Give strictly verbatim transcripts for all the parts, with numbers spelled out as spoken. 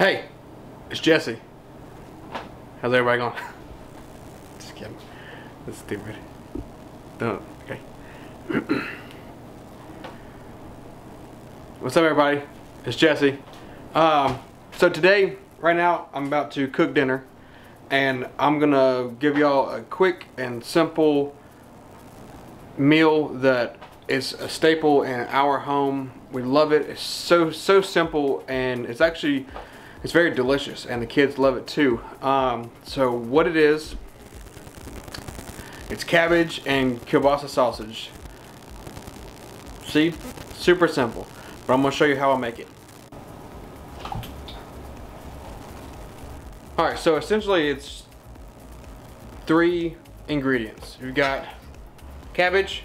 Hey, it's Jesse. How's everybody going? Just kidding. That's stupid. Don't. Okay. What's up, everybody? It's Jesse. Um, so today, right now, I'm about to cook dinner, and I'm gonna give y'all a quick and simple meal that is a staple in our home. We love it. It's so so simple, and it's actually it's very delicious, and the kids love it too. Um, so what it is, it's cabbage and kielbasa sausage. See, super simple. But I'm gonna show you how I make it. All right, so essentially it's three ingredients. You've got cabbage,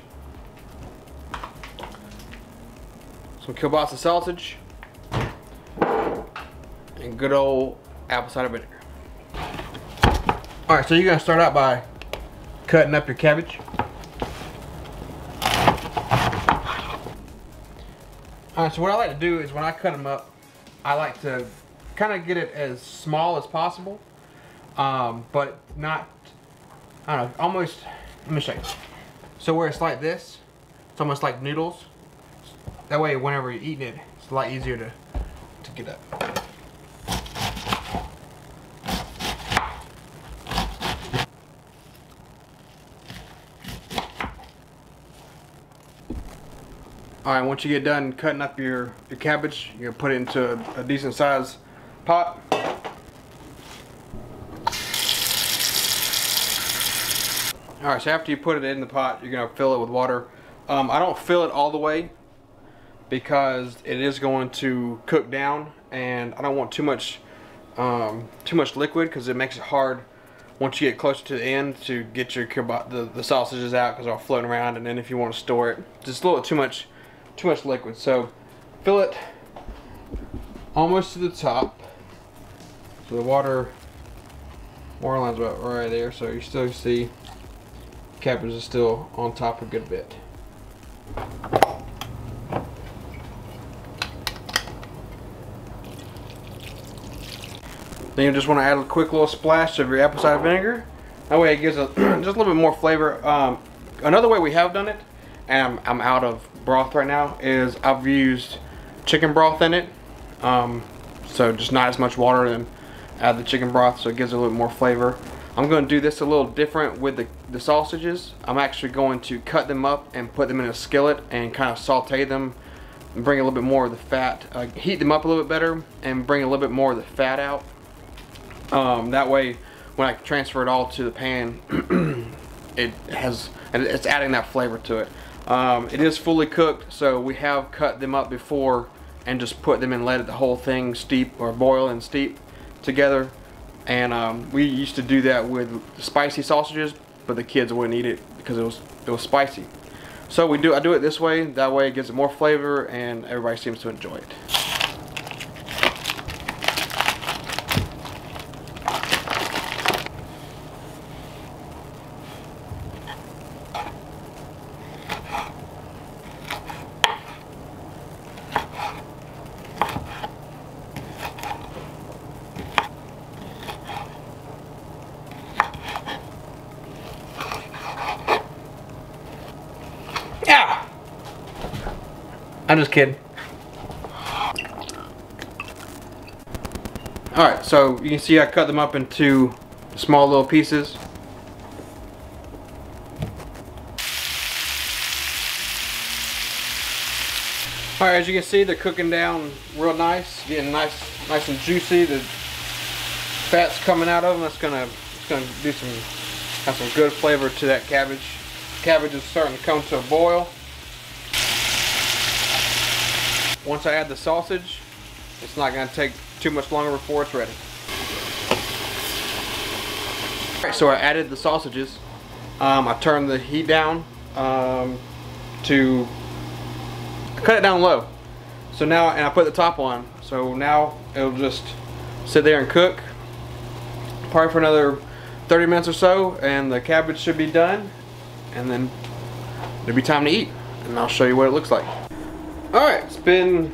some kielbasa sausage, and good old apple cider vinegar. All right, so you're gonna start out by cutting up your cabbage. All right, so what I like to do is when I cut them up, I like to kind of get it as small as possible, um, but not, I don't know, almost, let me show you. So where it's like this, it's almost like noodles. That way whenever you're eating it, it's a lot easier to, to get up. All right, once you get done cutting up your, your cabbage, you're gonna put it into a, a decent size pot. All right, so after you put it in the pot, you're gonna fill it with water. Um, I don't fill it all the way because it is going to cook down, and I don't want too much um, too much liquid because it makes it hard once you get closer to the end to get your the, the sausages out because they're all floating around, and then if you want to store it, just a little too much too much liquid. So fill it almost to the top. So the water, water line's about right there, so you still see cabbage is still on top a good bit. Then you just want to add a quick little splash of your apple cider vinegar. That way it gives a, just a little bit more flavor. Um, another way we have done it, and I'm, I'm out of broth right now, is I've used chicken broth in it. Um, so just not as much water, and add the chicken broth so it gives it a little more flavor. I'm going to do this a little different with the, the sausages. I'm actually going to cut them up and put them in a skillet and kind of saute them and bring a little bit more of the fat, uh, heat them up a little bit better and bring a little bit more of the fat out. Um, that way when I transfer it all to the pan, it has, and it's adding that flavor to it. Um, it is fully cooked, so we have cut them up before and just put them and let the whole thing steep or boil and steep together. And um, we used to do that with spicy sausages, but the kids wouldn't eat it because it was it was spicy. So we do I do it this way. That way it gives it more flavor, and everybody seems to enjoy it. I'm just kidding. Alright, so you can see I cut them up into small little pieces. Alright, as you can see, they're cooking down real nice, getting nice nice and juicy. The fat's coming out of them. That's gonna it's gonna do some have some good flavor to that cabbage. Cabbage is starting to come to a boil. Once I add the sausage, it's not going to take too much longer before it's ready. All right, so I added the sausages. Um, I turned the heat down um, to cut it down low. So now, and I put the top on. So now it'll just sit there and cook probably for another thirty minutes or so, and the cabbage should be done. And then it'll be time to eat, and I'll show you what it looks like. All right, it's been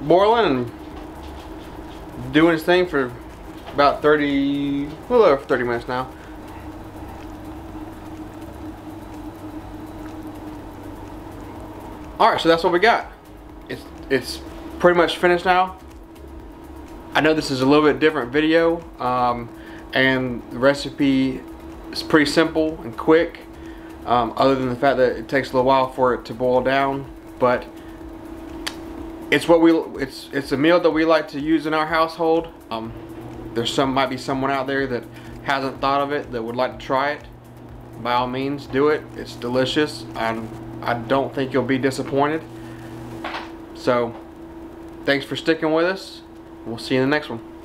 boiling and doing its thing for about thirty, a little over thirty minutes now. All right, so that's what we got. It's it's pretty much finished now. I know this is a little bit different video, um, and the recipe is pretty simple and quick, um, other than the fact that it takes a little while for it to boil down. But it's what we it's it's a meal that we like to use in our household. Um, there's some might be someone out there that hasn't thought of it that would like to try it. By all means, do it. It's delicious. I'm I don't think you'll be disappointed. So, thanks for sticking with us. We'll see you in the next one.